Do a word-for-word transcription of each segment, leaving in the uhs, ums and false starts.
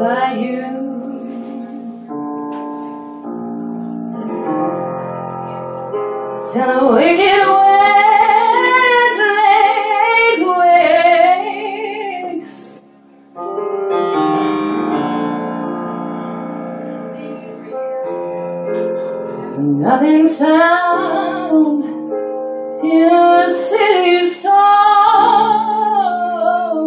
by you. Till the wicked wind laid waste, nothing sound in a city song,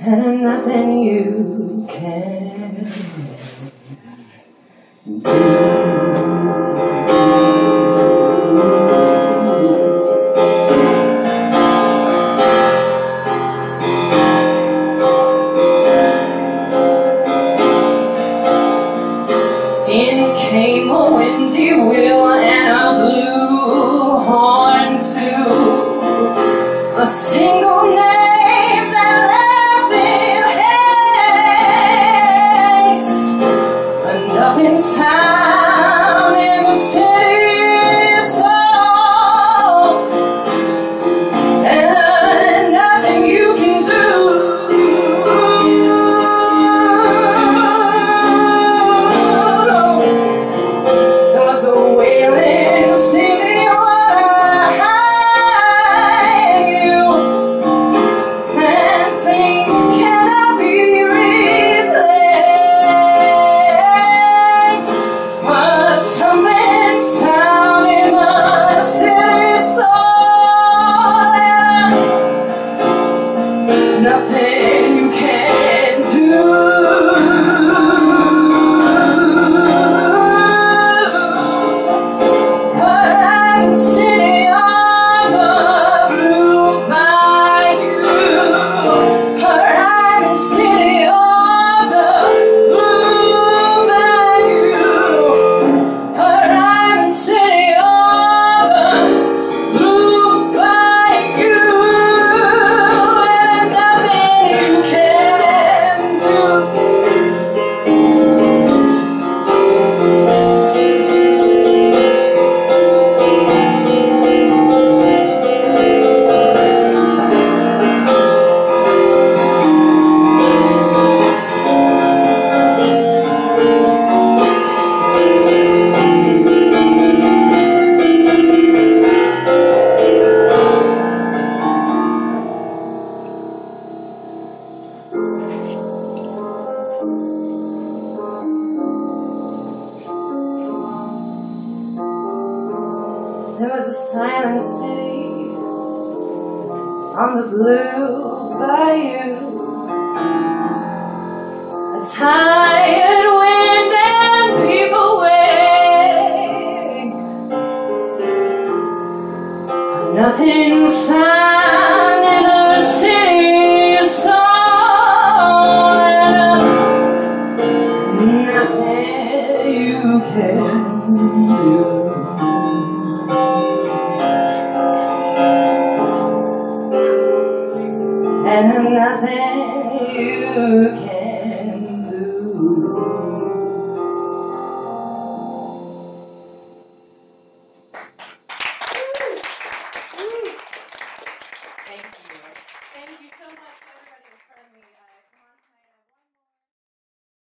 and nothing you can in came a windy wheel and a blue horn too, a single name that left in haste, a nothing sound in the city song, and nothing you can do. There was a wailing, singing water high in you, and things cannot be replaced. But something sound in the city soul, and nothing you can do. There was a silent city on the blue bayou, a tired wind and people waked, nothing sound in the city song, nothing you can do. And nothing you can do. Thank you. Thank you so much, everybody.